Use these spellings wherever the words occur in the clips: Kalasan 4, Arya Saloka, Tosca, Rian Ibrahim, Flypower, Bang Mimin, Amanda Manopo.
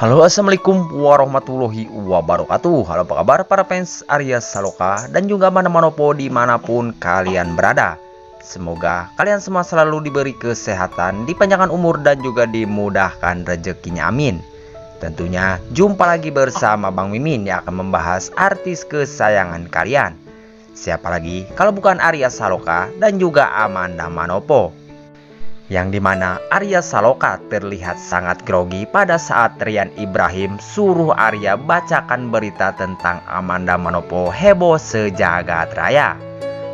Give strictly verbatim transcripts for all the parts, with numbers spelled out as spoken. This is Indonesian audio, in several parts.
Halo, assalamualaikum warahmatullahi wabarakatuh. Halo, apa kabar para fans Arya Saloka dan juga Amanda Manopo dimanapun kalian berada. Semoga kalian semua selalu diberi kesehatan, dipanjangkan umur dan juga dimudahkan rezekinya, amin. Tentunya jumpa lagi bersama Bang Mimin yang akan membahas artis kesayangan kalian. Siapa lagi kalau bukan Arya Saloka dan juga Amanda Manopo, yang dimana Arya Saloka terlihat sangat grogi pada saat Rian Ibrahim suruh Arya bacakan berita tentang Amanda Manopo heboh sejagat raya.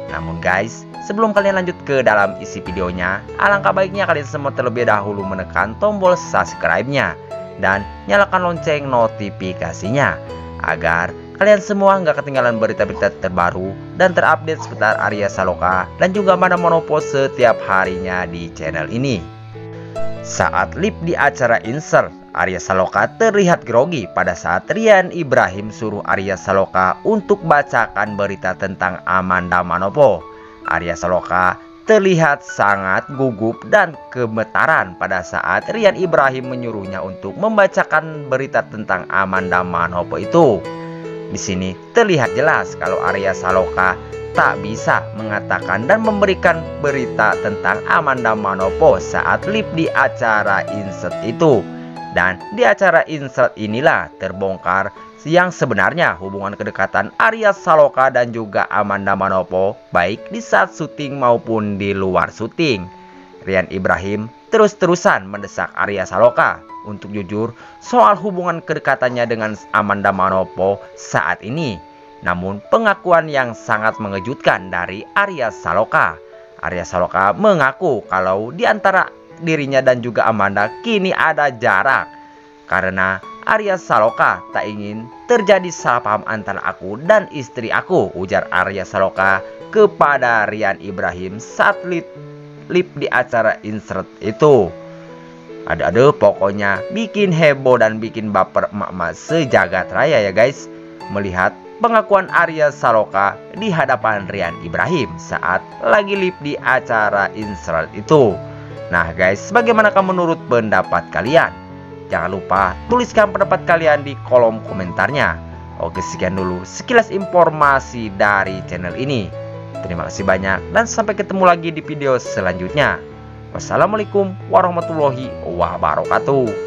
Namun guys, sebelum kalian lanjut ke dalam isi videonya, alangkah baiknya kalian semua terlebih dahulu menekan tombol subscribe-nya dan nyalakan lonceng notifikasinya, agar kalian semua nggak ketinggalan berita-berita terbaru dan terupdate seputar Arya Saloka dan juga Amanda Manopo setiap harinya di channel ini. Saat live di acara Insert, Arya Saloka terlihat grogi pada saat Rian Ibrahim suruh Arya Saloka untuk bacakan berita tentang Amanda Manopo. Arya Saloka terlihat sangat gugup dan gemetaran pada saat Rian Ibrahim menyuruhnya untuk membacakan berita tentang Amanda Manopo itu. Di sini terlihat jelas kalau Arya Saloka tak bisa mengatakan dan memberikan berita tentang Amanda Manopo saat live di acara Insert itu. Dan di acara Insert inilah terbongkar yang sebenarnya hubungan kedekatan Arya Saloka dan juga Amanda Manopo, baik di saat syuting maupun di luar syuting. Rian Ibrahim terus-terusan mendesak Arya Saloka untuk jujur soal hubungan kedekatannya dengan Amanda Manopo saat ini. Namun pengakuan yang sangat mengejutkan dari Arya Saloka. Arya Saloka mengaku kalau di antara dirinya dan juga Amanda kini ada jarak, karena Arya Saloka tak ingin terjadi salah paham antara aku dan istri aku, ujar Arya Saloka kepada Rian Ibrahim saat live di acara Insert itu. Aduh-aduh, pokoknya bikin heboh dan bikin baper emak-emak sejagat raya ya guys. Melihat pengakuan Arya Saloka di hadapan Rian Ibrahim saat lagi live di acara Insert itu. Nah guys, bagaimanakah menurut pendapat kalian? Jangan lupa tuliskan pendapat kalian di kolom komentarnya. Oke, sekian dulu sekilas informasi dari channel ini. Terima kasih banyak dan sampai ketemu lagi di video selanjutnya. Wassalamualaikum warahmatullahi wabarakatuh.